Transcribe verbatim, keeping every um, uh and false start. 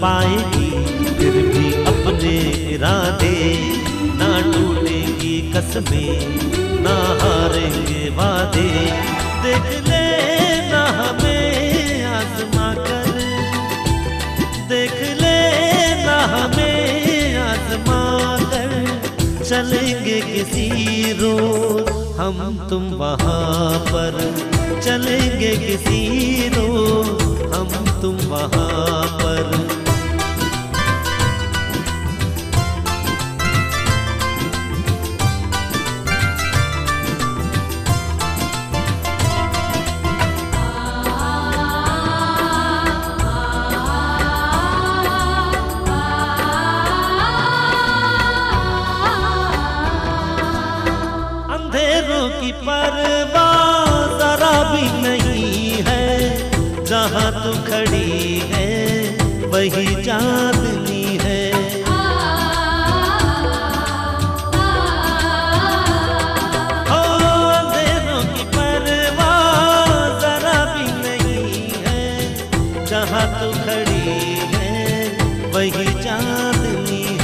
पाएगी फिर भी अपने इरादे, ना टूटेगी कसमें ना हारेंगे वादे। देख लेना हमें आजमा कर, देख लेना हमें आजमा कर, चलेंगे किसी रोज हम तुम वहाँ पर, चलेंगे किसी रोज हम तुम वहाँ पर। अंधेरों की परवाह जरा भी नहीं है, जहाँ तू खड़ी है वही चांदनी है। हो अंधेरों की परवाह जरा भी नहीं है, जहाँ तू खड़ी है वही चांदनी है।